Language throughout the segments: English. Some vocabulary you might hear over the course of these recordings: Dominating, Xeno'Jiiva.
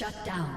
Shut down.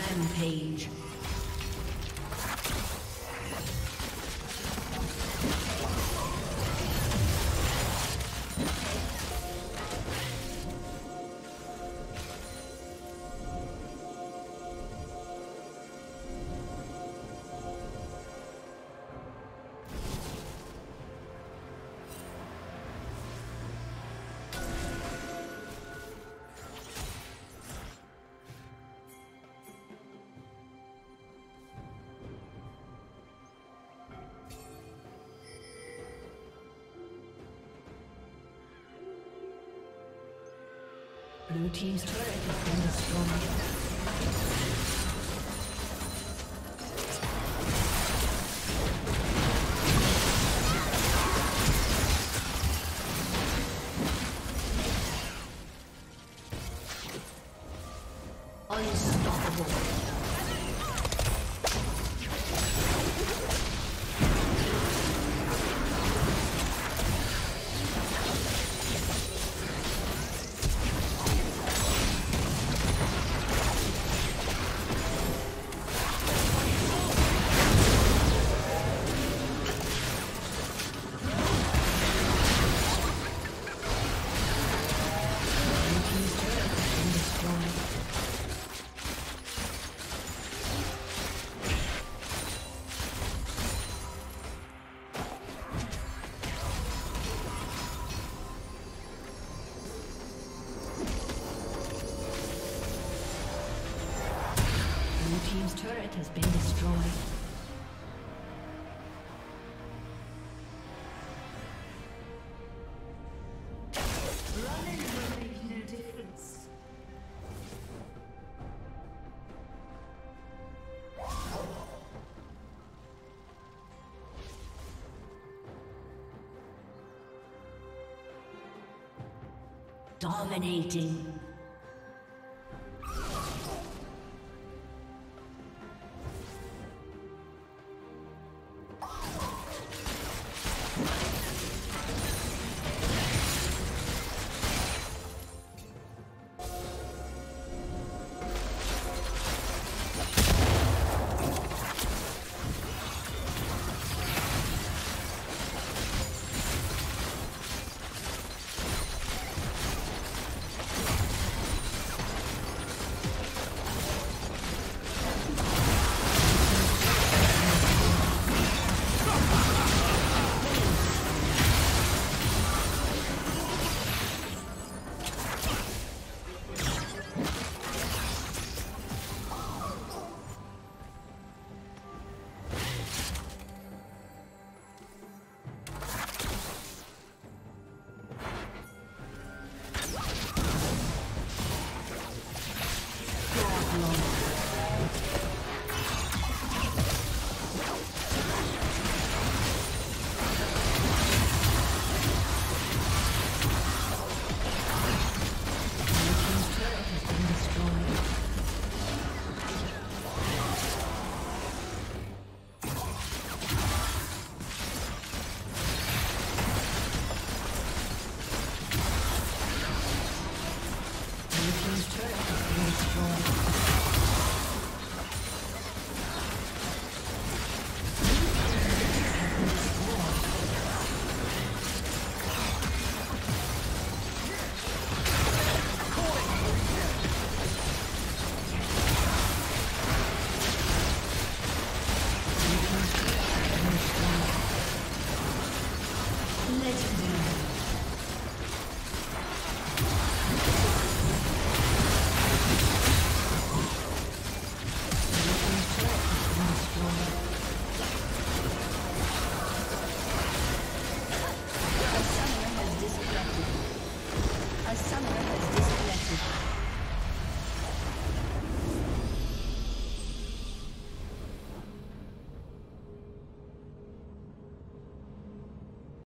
Rampage. Blue team's turret has been destroyed. turret has been destroyed. Running will make no difference. Dominating.